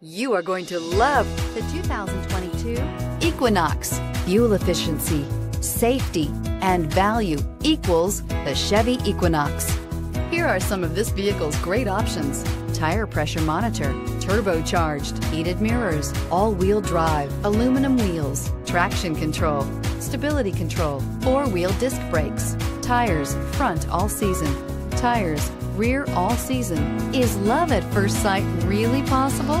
You are going to love the 2022 Equinox. Fuel efficiency, safety, and value equals the Chevy Equinox. Here are some of this vehicle's great options: tire pressure monitor, turbocharged, heated mirrors, all-wheel drive, aluminum wheels, traction control, stability control, four-wheel disc brakes, tires front all season, tires rear all season. Is love at first sight really possible?